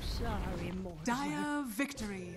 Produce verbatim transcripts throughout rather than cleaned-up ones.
I'm sorry, Morphling. Dire victory.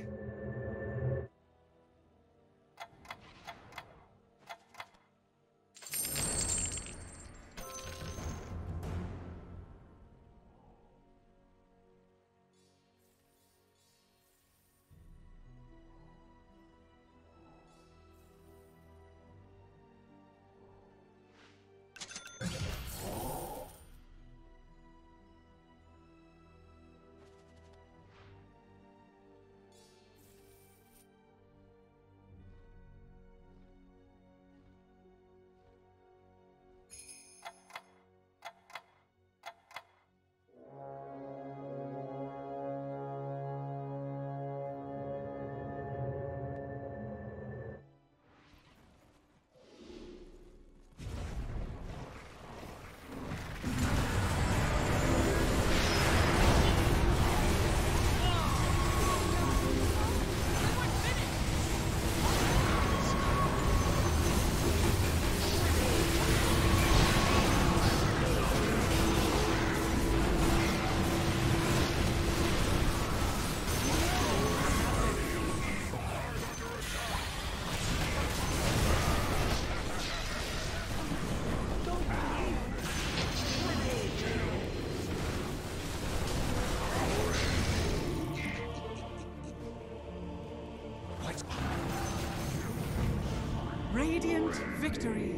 Radiant victory.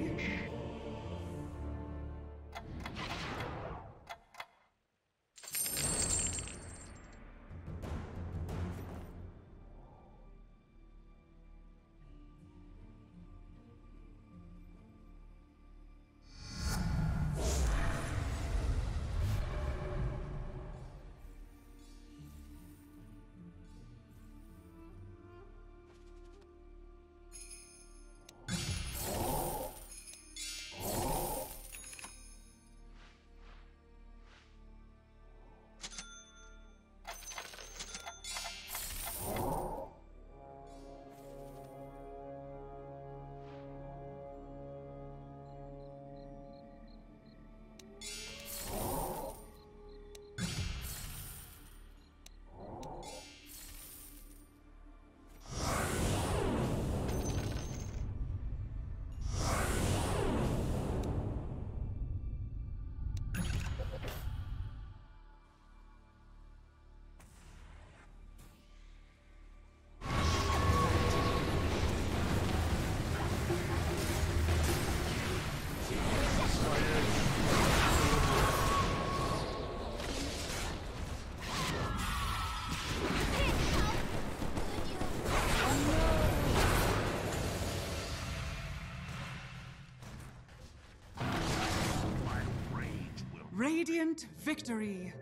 Radiant victory.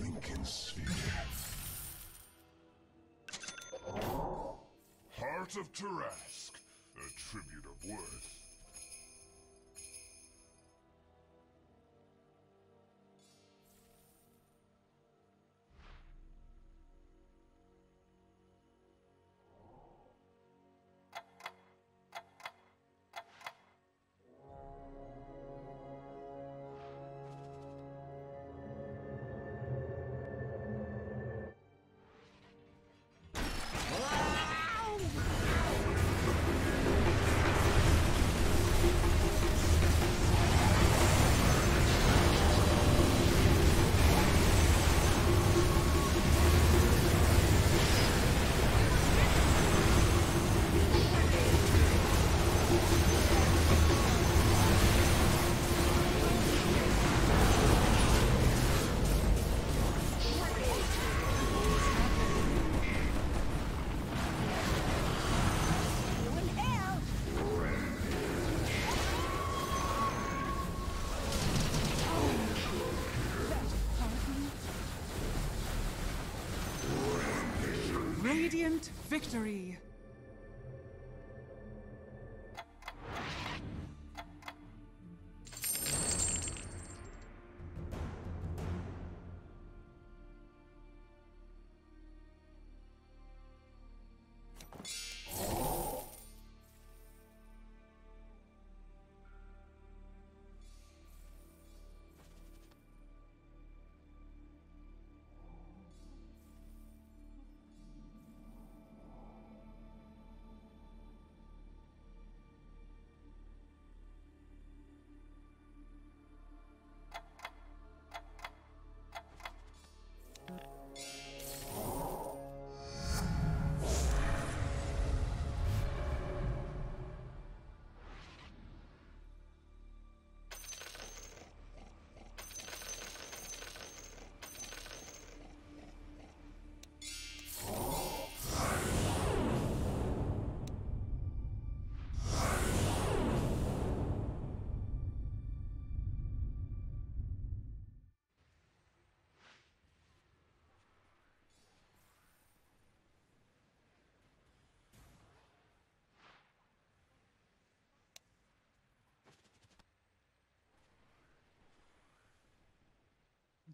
Lincoln Sphere. Heart of Tarask, a tribute of worth. Radiant victory.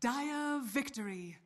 Dire victory!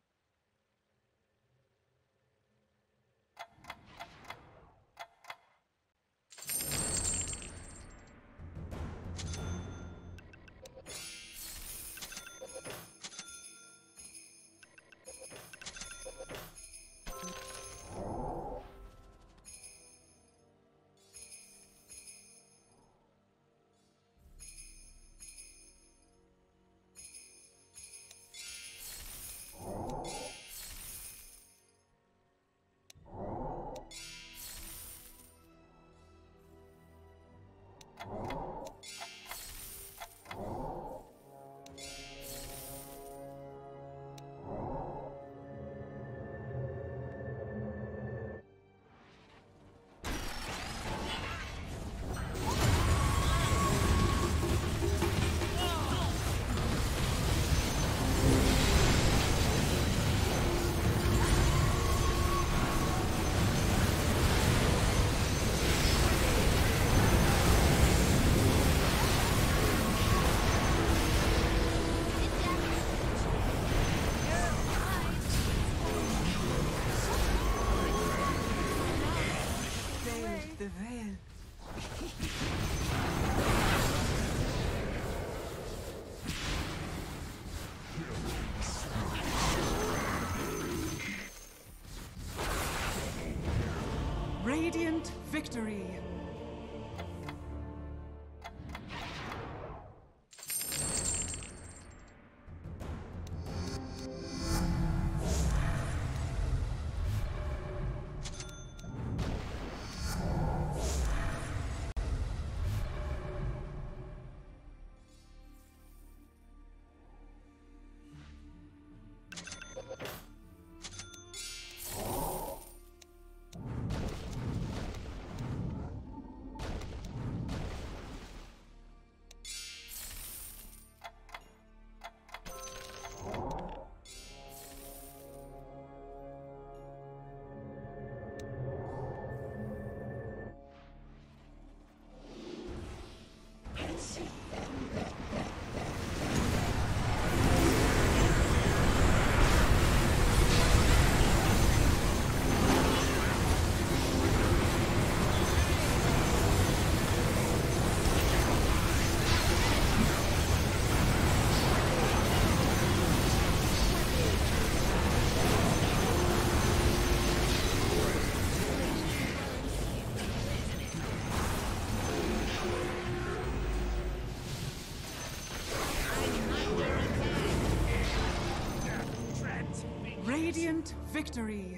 The veil. Radiant victory. Radiant victory!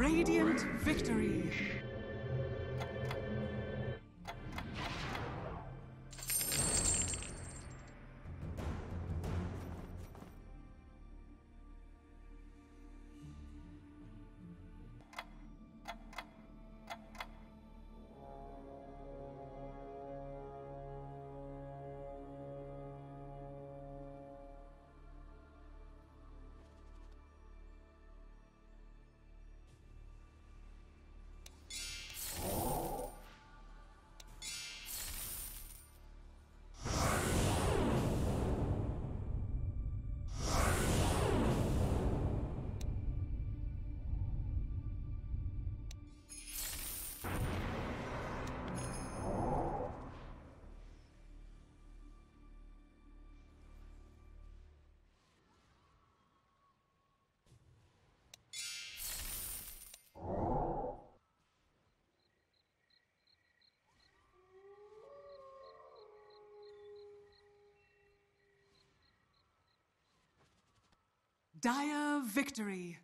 Radiant victory! dire victory.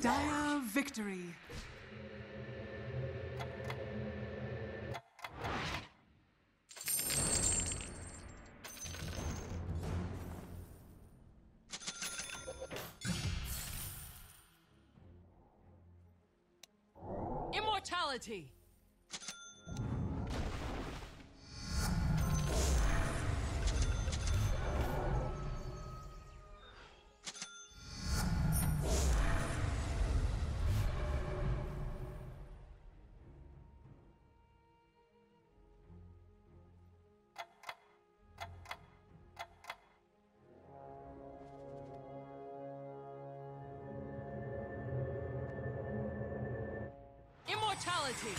Dire victory. Immortality. Fatality.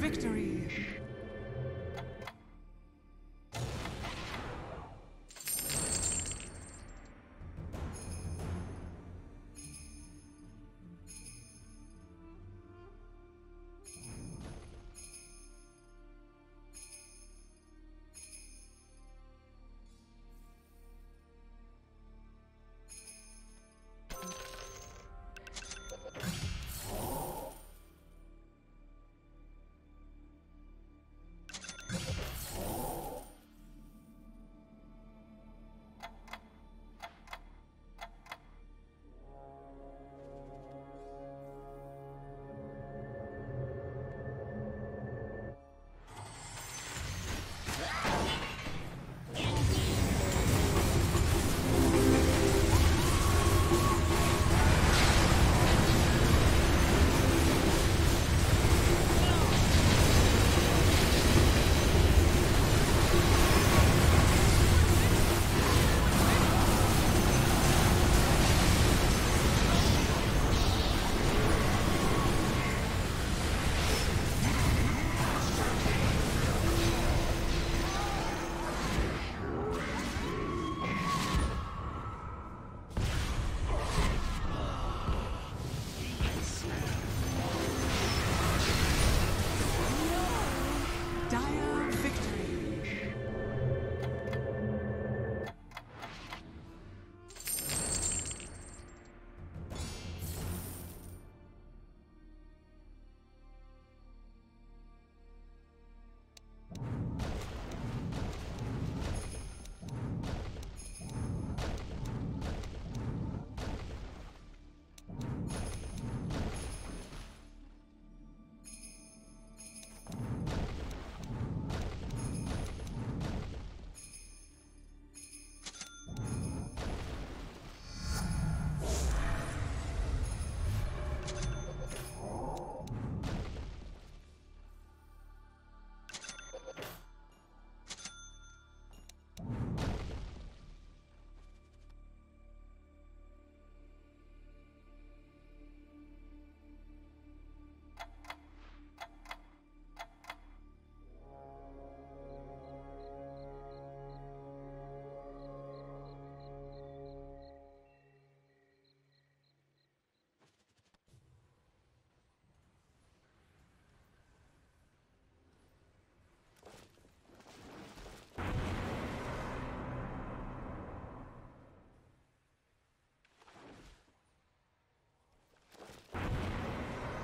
Victory. Victory.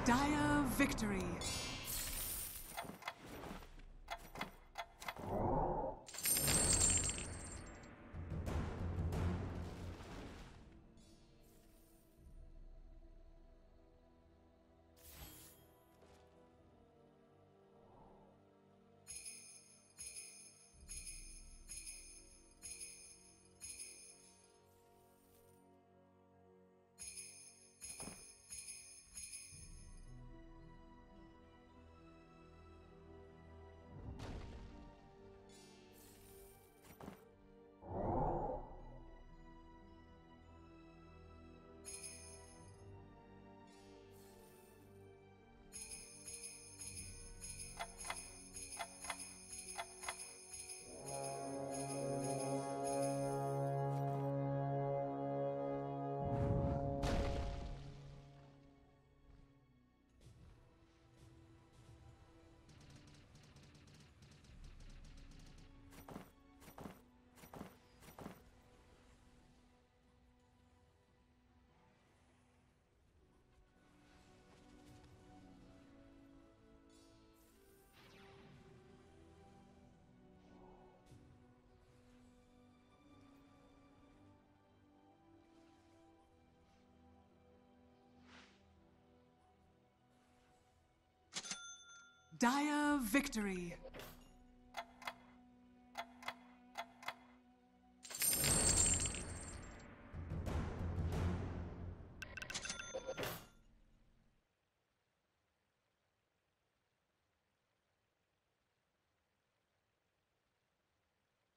Dire victory. Dire victory. Victory.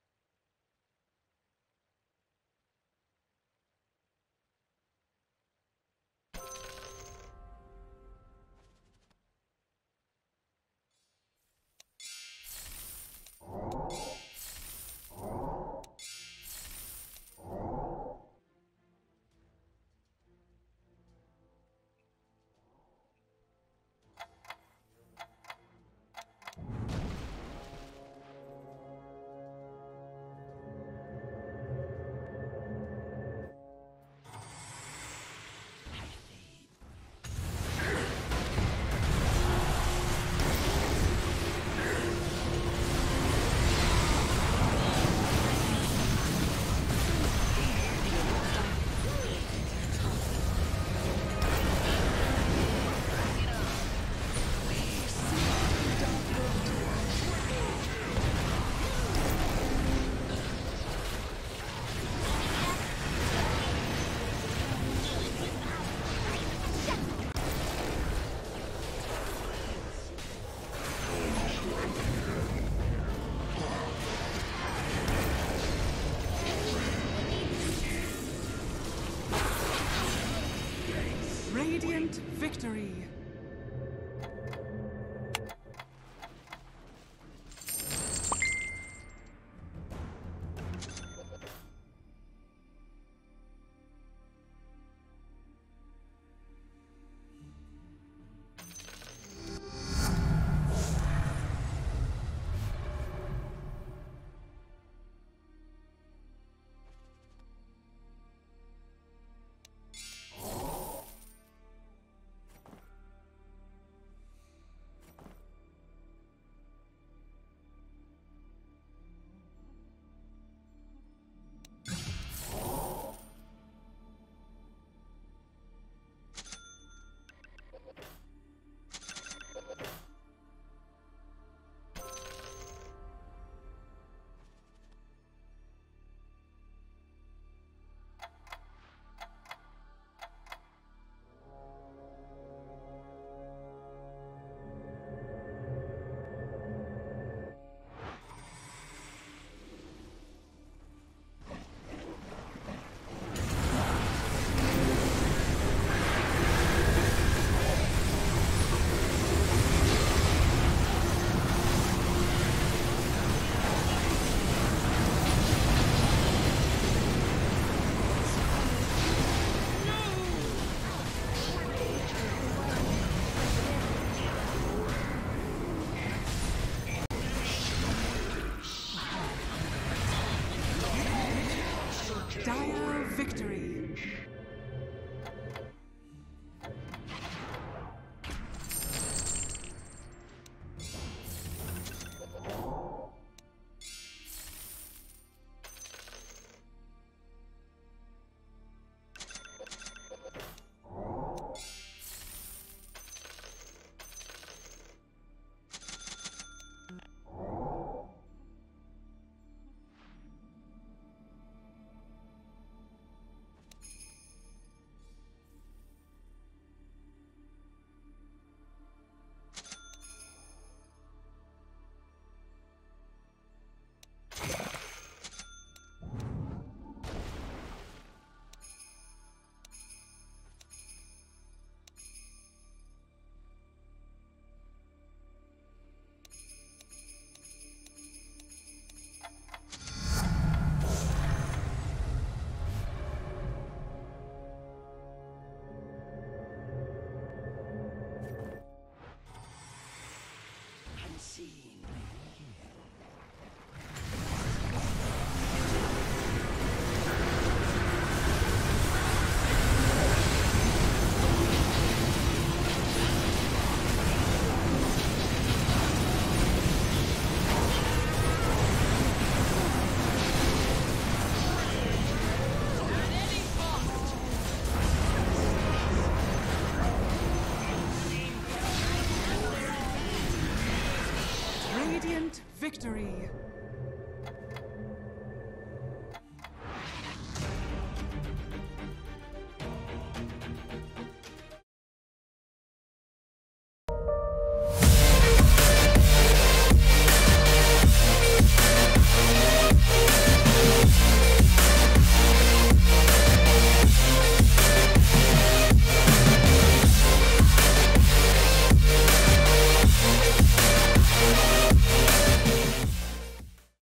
Dire victory.